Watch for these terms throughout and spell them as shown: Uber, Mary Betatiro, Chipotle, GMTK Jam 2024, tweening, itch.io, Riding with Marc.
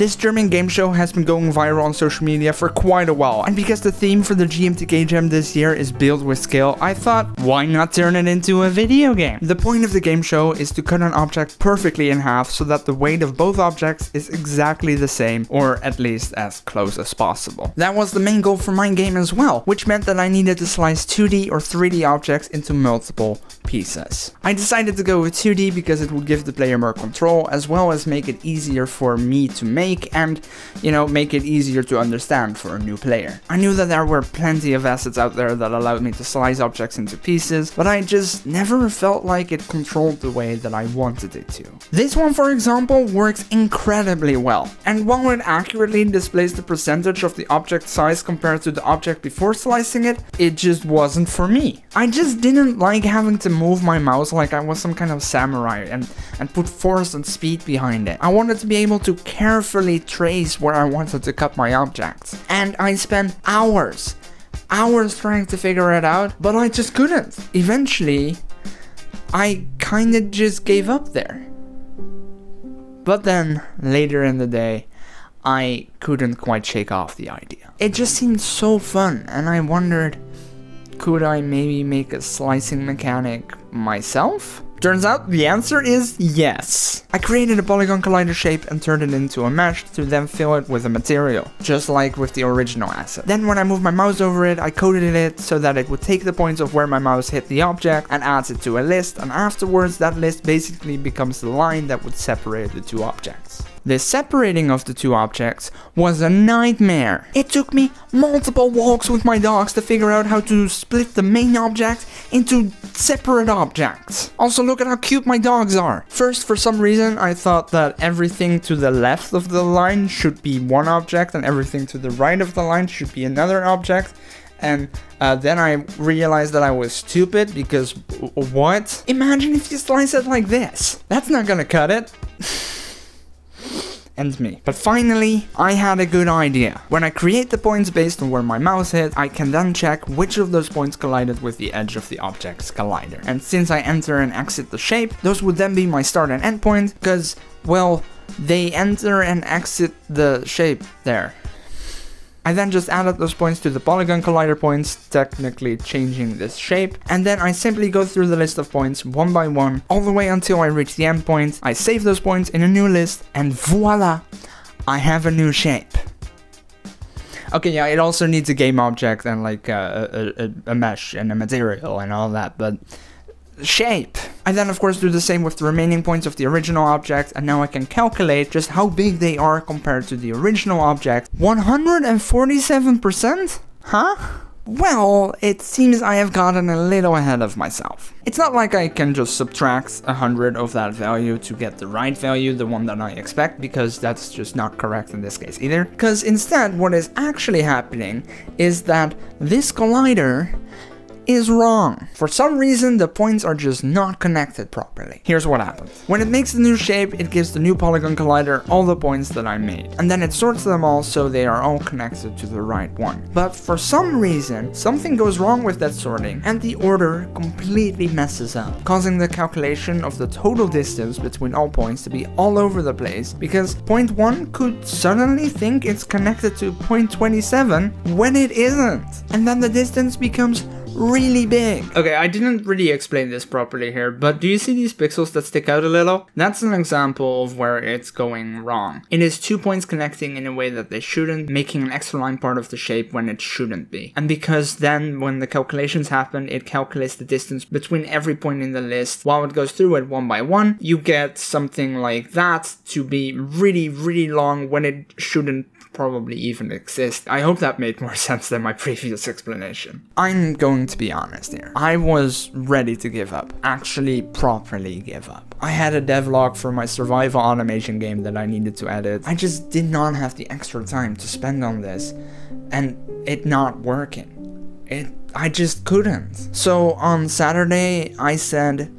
This German game show has been going viral on social media for quite a while, and because the theme for the GMTK Jam this year is build with skill, I thought, why not turn it into a video game? The point of the game show is to cut an object perfectly in half so that the weight of both objects is exactly the same, or at least as close as possible. That was the main goal for my game as well, which meant that I needed to slice 2D or 3D objects into multiple pieces. I decided to go with 2D because it would give the player more control, as well as make it easier for me to make and, you know, make it easier to understand for a new player. I knew that there were plenty of assets out there that allowed me to slice objects into pieces, but I just never felt like it controlled the way that I wanted it to. This one, for example, works incredibly well, and while it accurately displays the percentage of the object size compared to the object before slicing it, it just wasn't for me. I just didn't like having to move my mouse like I was some kind of samurai and put force and speed behind it. I wanted to be able to carefully trace where I wanted to cut my objects, and I spent hours trying to figure it out, but I just couldn't. Eventually, I kinda just gave up there. But then, later in the day, I couldn't quite shake off the idea. It just seemed so fun, and I wondered, could I maybe make a slicing mechanic myself? Turns out the answer is yes. I created a polygon collider shape and turned it into a mesh to then fill it with a material, just like with the original asset. Then when I moved my mouse over it, I coded it so that it would take the points of where my mouse hit the object and adds it to a list, and afterwards that list basically becomes the line that would separate the two objects. This separating of the two objects was a nightmare. It took me multiple walks with my dogs to figure out how to split the main object into separate objects. Also, look at how cute my dogs are. First, for some reason, I thought that everything to the left of the line should be one object and everything to the right of the line should be another object. And then I realized that I was stupid because what? Imagine if you slice it like this. That's not gonna cut it. And me. But finally, I had a good idea. When I create the points based on where my mouse hit, I can then check which of those points collided with the edge of the object's collider. And since I enter and exit the shape, those would then be my start and end point, because, well, they enter and exit the shape there. I then just added those points to the polygon collider points, technically changing this shape, and then I simply go through the list of points one by one, all the way until I reach the end point. I save those points in a new list, and voila! I have a new shape. Okay, yeah, it also needs a game object and like a mesh and a material and all that, but shape. I then of course do the same with the remaining points of the original object, and now I can calculate just how big they are compared to the original object. 147%? Huh? Well, it seems I have gotten a little ahead of myself. It's not like I can just subtract 100 of that value to get the right value, the one that I expect, because that's just not correct in this case either. Because instead, what is actually happening is that this collider is wrong. For some reason, the points are just not connected properly. Here's what happens. When it makes the new shape, it gives the new polygon collider all the points that I made, and then it sorts them all so they are all connected to the right one. But for some reason, something goes wrong with that sorting, and the order completely messes up, causing the calculation of the total distance between all points to be all over the place, because point 1 could suddenly think it's connected to point 27 when it isn't, and then the distance becomes really big. Okay, I didn't really explain this properly here, but do you see these pixels that stick out a little? That's an example of where it's going wrong. It is two points connecting in a way that they shouldn't, making an extra line part of the shape when it shouldn't be. And because then when the calculations happen, it calculates the distance between every point in the list while it goes through it one by one, you get something like that to be really, really long when it shouldn't probably even exist. I hope that made more sense than my previous explanation. I'm going to be honest here. I was ready to give up. Actually, properly give up. I had a devlog for my survival automation game that I needed to edit. I just did not have the extra time to spend on this, and it not working. I just couldn't. So on Saturday, I said,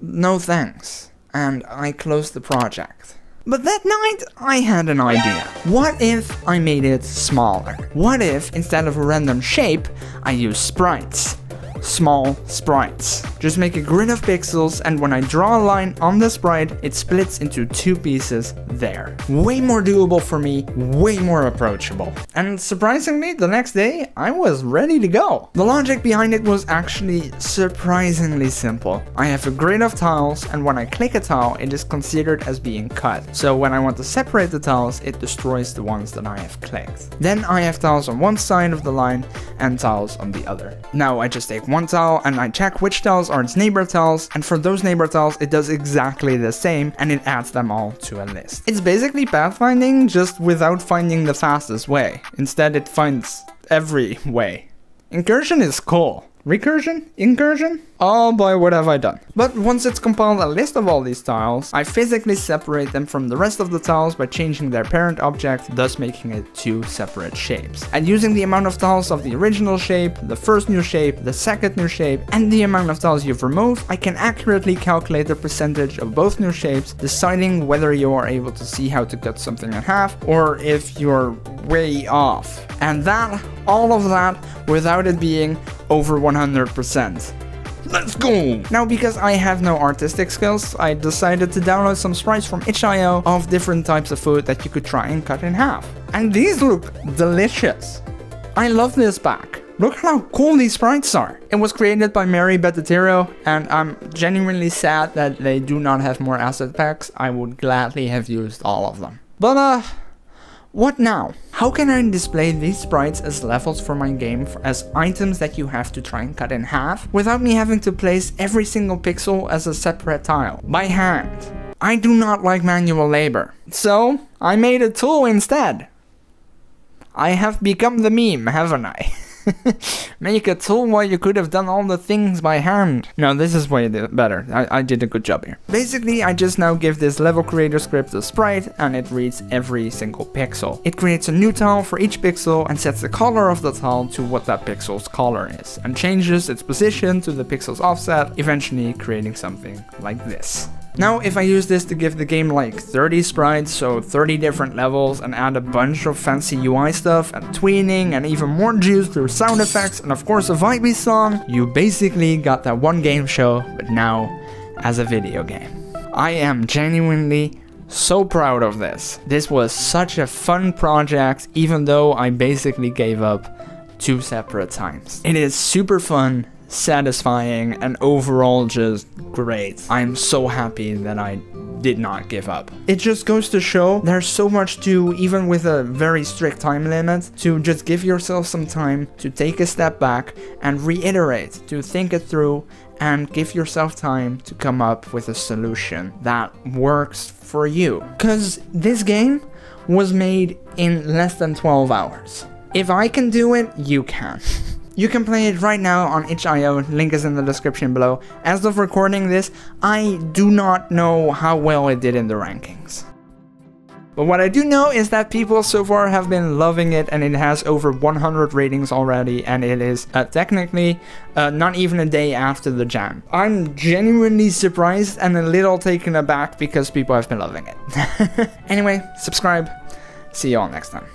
no thanks, and I closed the project. But that night, I had an idea. What if I made it smaller? What if, instead of a random shape, I use sprites? small sprites. Just make a grid of pixels, and when I draw a line on the sprite, it splits into two pieces there. Way more doable for me, way more approachable. And surprisingly, the next day, I was ready to go. The logic behind it was actually surprisingly simple. I have a grid of tiles, and when I click a tile, it is considered as being cut. So when I want to separate the tiles, it destroys the ones that I have clicked. Then I have tiles on one side of the line and tiles on the other. Now I just take one tile and I check which tiles are its neighbor tiles, and for those neighbor tiles it does exactly the same, and it adds them all to a list. It's basically pathfinding, just without finding the fastest way. Instead it finds every way. Incursion is cool. Recursion? Incursion? Oh boy, what have I done? But once it's compiled a list of all these tiles, I physically separate them from the rest of the tiles by changing their parent object, thus making it two separate shapes. And using the amount of tiles of the original shape, the first new shape, the second new shape, and the amount of tiles you've removed, I can accurately calculate the percentage of both new shapes, deciding whether you are able to see how to cut something in half, or if you're way off. And that, all of that, without it being over 100%. Let's go! Now, because I have no artistic skills, I decided to download some sprites from itch.io of different types of food that you could try and cut in half. And these look delicious. I love this pack. Look how cool these sprites are. It was created by Mary Betatiro, and I'm genuinely sad that they do not have more asset packs. I would gladly have used all of them. But what now? How can I display these sprites as levels for my game, as items that you have to try and cut in half, without me having to place every single pixel as a separate tile? By hand. I do not like manual labor. So, I made a tool instead. I have become the meme, haven't I? Make a tool while you could have done all the things by hand. No, this is way better. I did a good job here. Basically, I just now give this level creator script a sprite, and it reads every single pixel. It creates a new tile for each pixel and sets the color of the tile to what that pixel's color is, and changes its position to the pixel's offset, eventually creating something like this. Now, if I use this to give the game like 30 sprites, so 30 different levels, and add a bunch of fancy UI stuff and tweening and even more juice through sound effects and of course a vibey song, you basically got that one game show, but now as a video game. I am genuinely so proud of this. This was such a fun project, even though I basically gave up two separate times. It is super fun, satisfying, and overall just great. I'm so happy that I did not give up. It just goes to show there's so much to, even with a very strict time limit, to just give yourself some time to take a step back and reiterate, to think it through and give yourself time to come up with a solution that works for you. Because this game was made in less than 12 hours. If I can do it, you can. You can play it right now on itch.io, link is in the description below. As of recording this, I do not know how well it did in the rankings. But what I do know is that people so far have been loving it, and it has over 100 ratings already, and it is technically not even a day after the jam. I'm genuinely surprised and a little taken aback because people have been loving it. Anyway, subscribe. See you all next time.